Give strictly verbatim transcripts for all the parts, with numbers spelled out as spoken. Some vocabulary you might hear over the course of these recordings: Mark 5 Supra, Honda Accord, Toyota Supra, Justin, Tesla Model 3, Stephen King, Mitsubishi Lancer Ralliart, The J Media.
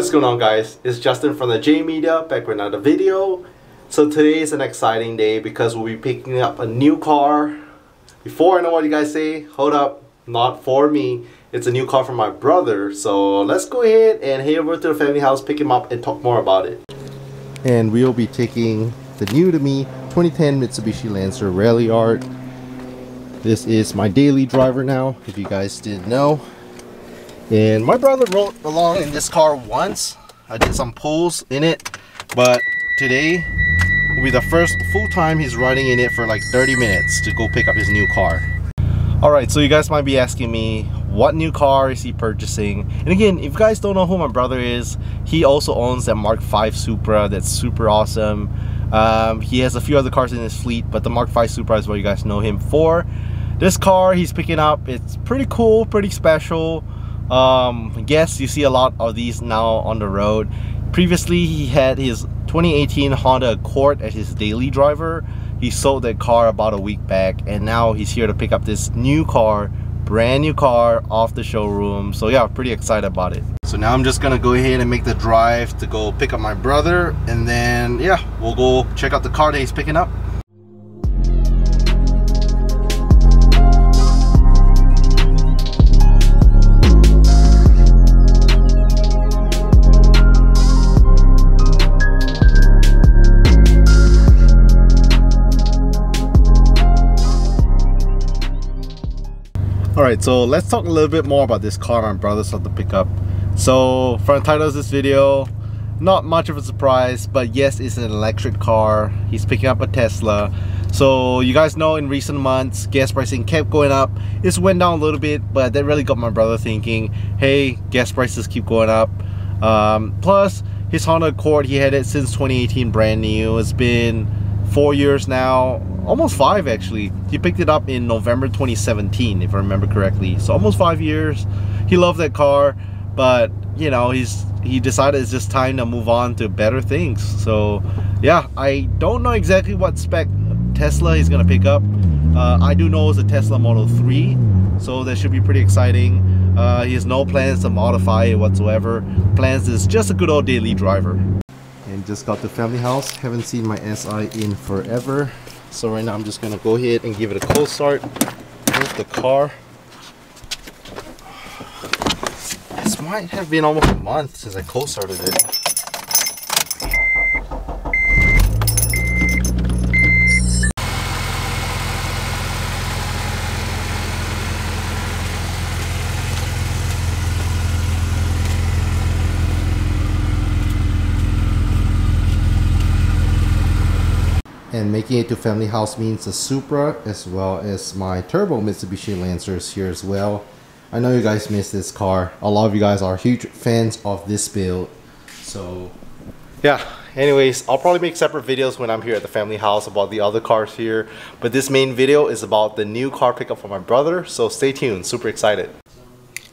What is going on, guys? It's Justin from The J Media, back with another video. So today is an exciting day because we'll be picking up a new car. Before I know what you guys say, hold up, not for me. It's a new car from my brother. So let's go ahead and head over to the family house, pick him up and talk more about it. And we'll be taking the new to me twenty ten Mitsubishi Lancer Ralliart. This is my daily driver now, if you guys didn't know. And my brother rode along in this car once. I did some pulls in it, but today will be the first full time he's riding in it for like thirty minutes to go pick up his new car. Alright, so you guys might be asking me, what new car is he purchasing? And again, if you guys don't know who my brother is, he also owns that Mark five Supra. That's super awesome. Um, he has a few other cars in his fleet, but the Mark five Supra is what you guys know him for. This car he's picking up, it's pretty cool, pretty special. Um, yes, you see a lot of these now on the road. Previously, he had his twenty eighteen Honda Accord as his daily driver. He sold that car about a week back, and now he's here to pick up this new car, brand new car off the showroom. So yeah, pretty excited about it. So now I'm just gonna go ahead and make the drive to go pick up my brother, and then yeah, we'll go check out the car that he's picking up. Alright, so let's talk a little bit more about this car my brother's about to pick up. So, for the title of this video, not much of a surprise, but yes, it's an electric car. He's picking up a Tesla. So, you guys know in recent months, gas pricing kept going up. It went down a little bit, but that really got my brother thinking, hey, gas prices keep going up. Um, plus, his Honda Accord, he had it since twenty eighteen, brand new. It's been four years now. Almost five, actually. He picked it up in November twenty seventeen, if I remember correctly. So almost five years. He loved that car, but you know, he's he decided it's just time to move on to better things. So yeah, I don't know exactly what spec Tesla he's gonna pick up. Uh, I do know it's a Tesla Model three, so that should be pretty exciting. Uh, he has no plans to modify it whatsoever. Plans is just a good old daily driver. And just got to family house. Haven't seen my S I in forever. So right now I'm just gonna go ahead and give it a cold start with the car. This might have been almost a month since I cold started it. And making it to family house means the Supra as well as my turbo Mitsubishi Lancers here as well. I know you guys missed this car. A lot of you guys are huge fans of this build. So yeah, anyways, I'll probably make separate videos when I'm here at the family house about the other cars here. But this main video is about the new car pickup for my brother. So stay tuned, super excited.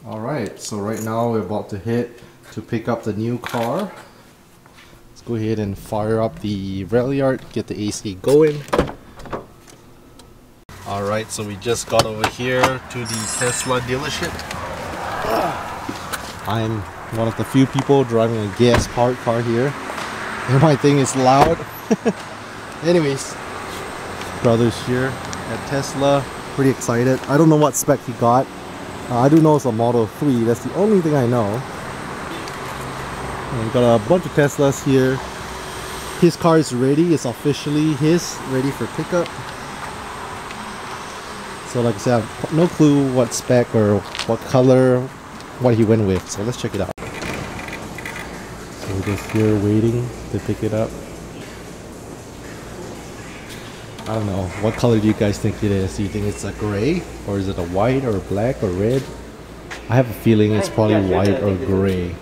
Alright, so right now we're about to head to pick up the new car. Go ahead and fire up the Ralliart, get the A C going. Alright, so we just got over here to the Tesla dealership. I'm one of the few people driving a gas powered car here, and my thing is loud. Anyways, brother's here at Tesla, pretty excited. I don't know what spec he got. uh, I do know it's a Model three, that's the only thing I know. And got a bunch of Teslas here. His car is ready. It's officially his, ready for pickup. So like I said, I have no clue what spec or what color, what he went with. So let's check it out. So we're just here waiting to pick it up. I don't know. What color do you guys think it is? Do you think it's a gray? Or is it a white or a black or red? I have a feeling it's probably white or gray.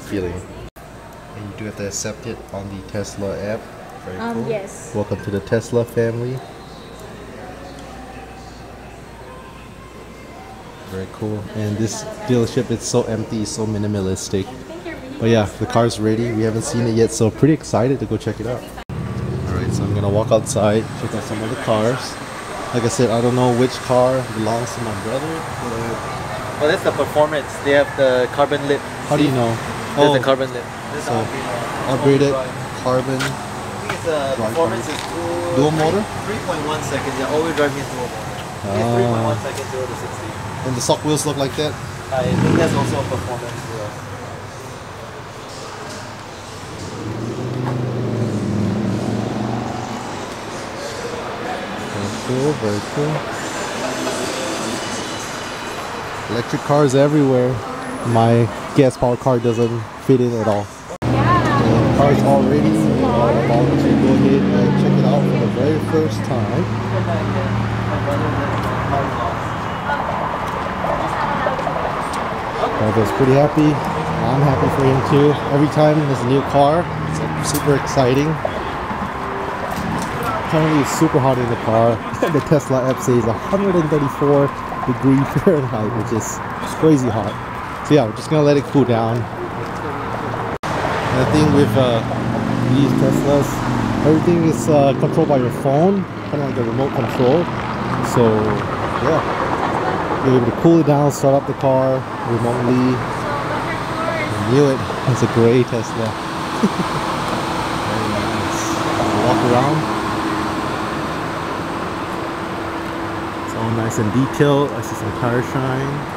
Feeling. And you do have to accept it on the Tesla app. Very um, cool. Yes. Welcome to the Tesla family. Very cool. And this dealership, it's so empty, so minimalistic. But yeah, the car's ready. We haven't seen it yet, so pretty excited to go check it out. Alright, so I'm gonna walk outside, check out some of the cars. Like I said, I don't know which car belongs to my brother. But... well, that's the performance. They have the carbon lip. How do you know? There's oh, a carbon lip. There's so, upgraded carbon. I think it's a performance is two, dual motor? three point one seconds, yeah, all-wheel drive means dual motor. Ah. three point one seconds, zero to sixty. And the stock wheels look like that? I think that's also a performance wheel. Cool, very cool. Electric cars everywhere. My gas powered car doesn't fit in at all. The car is all ready. We are about to go ahead and check it out for the very first time. My brother's pretty happy. I'm happy for him too. Every time there's a new car, it's super exciting. Currently it's super hot in the car. The Tesla app says one hundred thirty-four degrees Fahrenheit, which is crazy hot. So yeah, we're just gonna let it cool down. And I think with uh, these Teslas, everything is uh, controlled by your phone, kind of like a remote control. So yeah, you're able to cool it down, start up the car remotely. I knew it. It's a gray Tesla. Very nice. Walk around. It's all nice and detailed. I see some tire shine.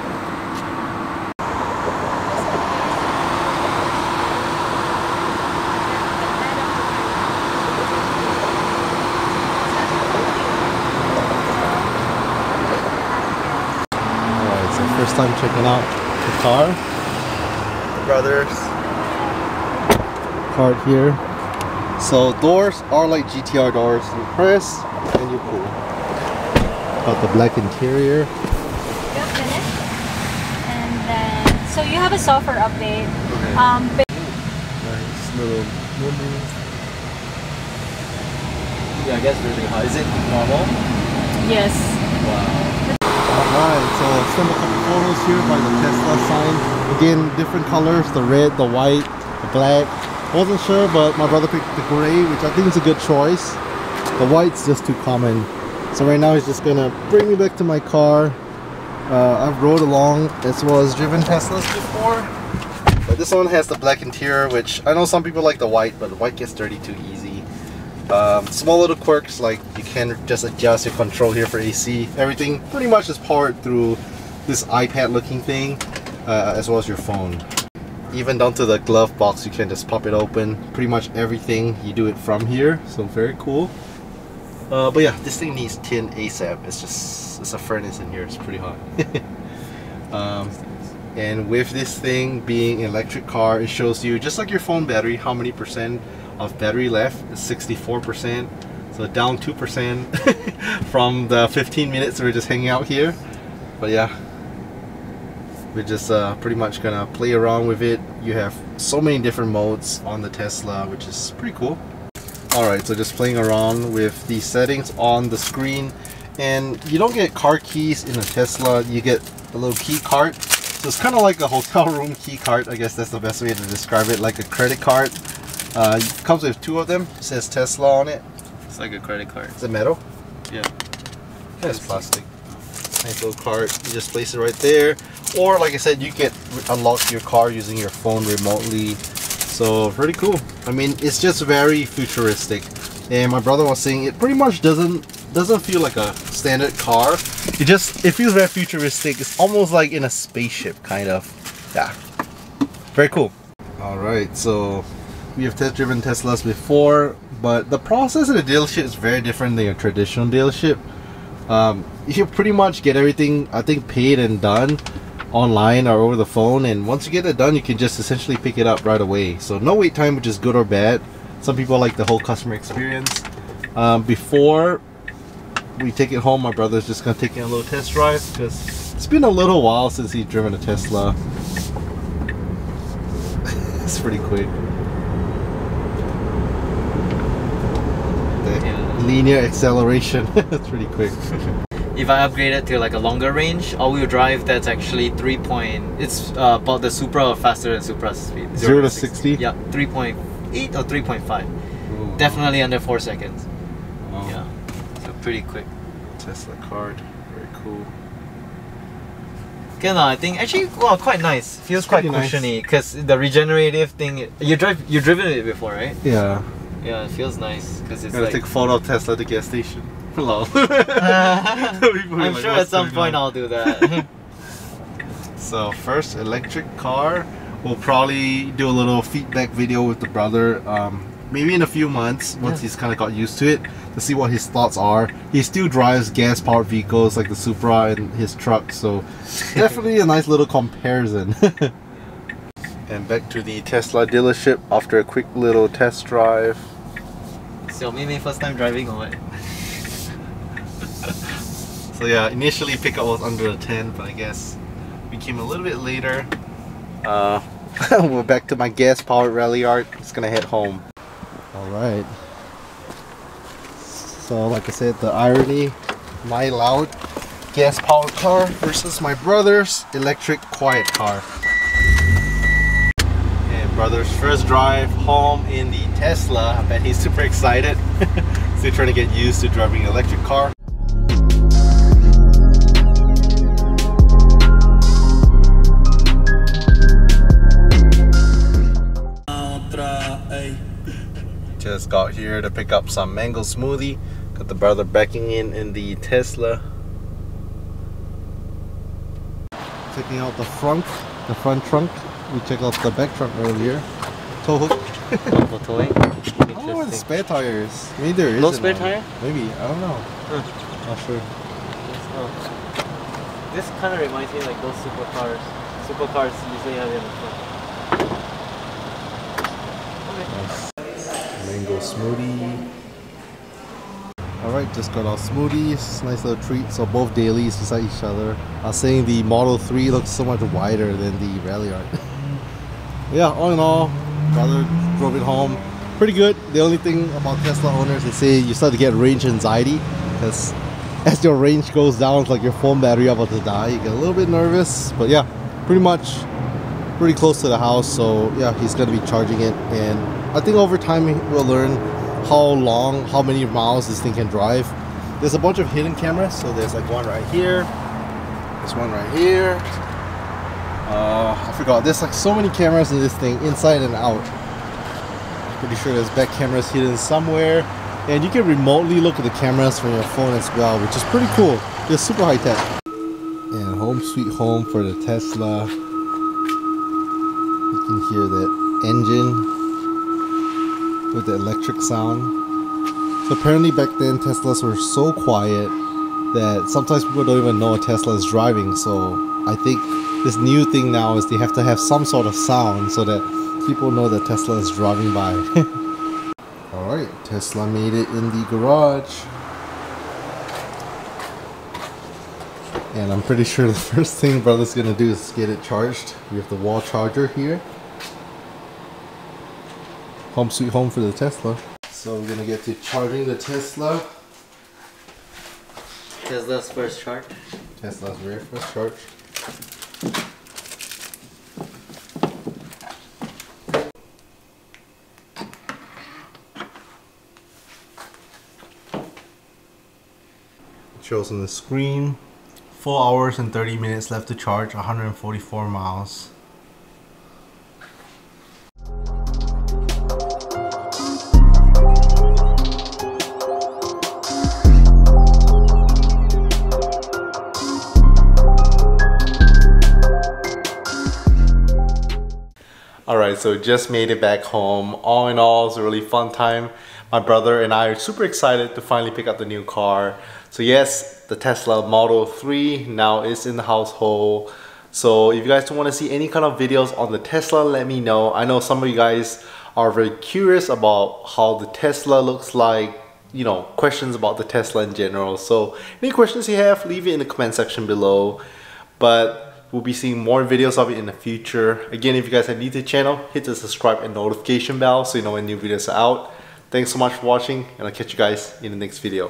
First time checking out the car. The brothers. Card here. So doors are like G T R doors. You press and you pull. Got the black interior. You're finished. And then, so you have a software update. Okay. Um, nice little woman. Yeah, I guess really high. Is it normal? Yes. Wow. Alright, so let's film a couple photos here by the Tesla sign. Again, different colors, the red, the white, the black. I wasn't sure, but my brother picked the gray, which I think is a good choice. The white's just too common. So right now he's just gonna bring me back to my car. Uh, I've rode along as well as driven Teslas before. But this one has the black interior, which I know some people like the white, but the white gets dirty too easy. Um, small little quirks, like you can just adjust your control here for A C. Everything pretty much is powered through this iPad looking thing, uh, as well as your phone. Even down to the glove box, you can just pop it open. Pretty much everything you do it from here, so very cool. Uh, but yeah, this thing needs tin ASAP. It's just, it's a furnace in here, it's pretty hot. um, and with this thing being an electric car, it shows you, just like your phone battery, how many percent of battery left is sixty-four percent, so down two percent from the fifteen minutes we we're just hanging out here. But yeah, we're just uh, pretty much gonna play around with it. You have so many different modes on the Tesla, which is pretty cool. Alright, so just playing around with the settings on the screen, and you don't get car keys in a Tesla, you get a little key card. So it's kind of like a hotel room key card, I guess that's the best way to describe it, like a credit card. Uh, it comes with two of them. It says Tesla on it. It's like a credit card. It's a metal? Yeah. And it's plastic. Nice little card. You just place it right there. Or like I said, you can unlock your car using your phone remotely. So pretty cool. I mean, it's just very futuristic. And my brother was saying it pretty much doesn't doesn't feel like a standard car. It just, it feels very futuristic. It's almost like in a spaceship, kind of. Yeah. Very cool. Alright, so we have test driven Teslas before, but the process of the dealership is very different than a traditional dealership. Um, you pretty much get everything, I think, paid and done online or over the phone, and once you get it done, you can just essentially pick it up right away. So no wait time, which is good or bad. Some people like the whole customer experience. Um, before we take it home, my brother's just gonna take it a little test drive because it's been a little while since he's driven a Tesla. It's pretty quick. Linear acceleration. That's pretty quick. If I upgrade it to like a longer range, all-wheel drive, that's actually three point. It's uh, about the Supra or faster than Supra's speed. Zero, Zero to sixty. sixty. Yeah, three point eight or three point five. Ooh. Definitely under four seconds. Oh. Yeah, so pretty quick. Tesla card, very cool. Good lah, I think. Actually, wow, quite nice. Feels it's quite cushiony because nice. The regenerative thing. You drive, you driven it before, right? Yeah. Yeah, it feels nice because it's. Gotta like, take a photo of Tesla at the gas station. Hello. uh, I'm like, sure at some point on? I'll do that. So first electric car. We'll probably do a little feedback video with the brother. Um, maybe in a few months once yeah. he's kind of got used to it, to see what his thoughts are. He still drives gas powered vehicles like the Supra and his truck, so definitely a nice little comparison. And back to the Tesla dealership after a quick little test drive. So maybe first time driving or what? So yeah, initially pickup was under a ten, but I guess we came a little bit later. Uh, we're back to my gas powered Ralliart. Just gonna head home. Alright, so like I said, the irony, my loud gas powered car versus my brother's electric quiet car. And brother's first drive home in the Tesla. I bet he's super excited. Still trying to get used to driving an electric car. Just got here to pick up some mango smoothie. Got the brother backing in in the Tesla. Checking out the front, the front trunk. We checked out the back trunk earlier. Tow hook. For towing. Oh, the spare tires. Maybe there is no spare one. Tire. Maybe I don't know. Huh. Not sure. Not. This kind of reminds me like those supercars. Supercars usually have it in the front. Mango smoothie. Alright, just got our smoothies. Nice little treat. So both dailies beside each other. I was saying the Model three looks so much wider than the Ralliart. Yeah, all in all, brother drove it home. Pretty good. The only thing about Tesla owners, they say you start to get range anxiety. Because as your range goes down, it's like your phone battery about to die. You get a little bit nervous. But yeah, pretty much pretty close to the house. So yeah, he's going to be charging it. And I think over time we'll learn how long, how many miles this thing can drive. There's a bunch of hidden cameras, so there's like one right here, there's one right here. Uh, I forgot, there's like so many cameras in this thing, inside and out. Pretty sure there's back cameras hidden somewhere. And you can remotely look at the cameras from your phone as well, which is pretty cool. It's super high tech. And home sweet home for the Tesla. You can hear that engine with the electric sound. So apparently back then Teslas were so quiet that sometimes people don't even know a Tesla is driving, so I think this new thing now is they have to have some sort of sound so that people know that Tesla is driving by. Alright, Tesla made it in the garage. And I'm pretty sure the first thing brother's gonna do is get it charged. We have the wall charger here. Home sweet home for the Tesla. So we're gonna get to charging the Tesla. Tesla's first charge. Tesla's very first charge. It shows on the screen. four hours and thirty minutes left to charge, one hundred forty-four miles. Alright, so just made it back home. All in all, it was a really fun time. My brother and I are super excited to finally pick up the new car. So yes, the Tesla Model three now is in the household. So if you guys don't want to see any kind of videos on the Tesla, let me know. I know some of you guys are very curious about how the Tesla looks like, you know, questions about the Tesla in general. So any questions you have, leave it in the comment section below. But we'll be seeing more videos of it in the future. Again, if you guys are new to the channel, hit the subscribe and notification bell so you know when new videos are out. Thanks so much for watching, and I'll catch you guys in the next video.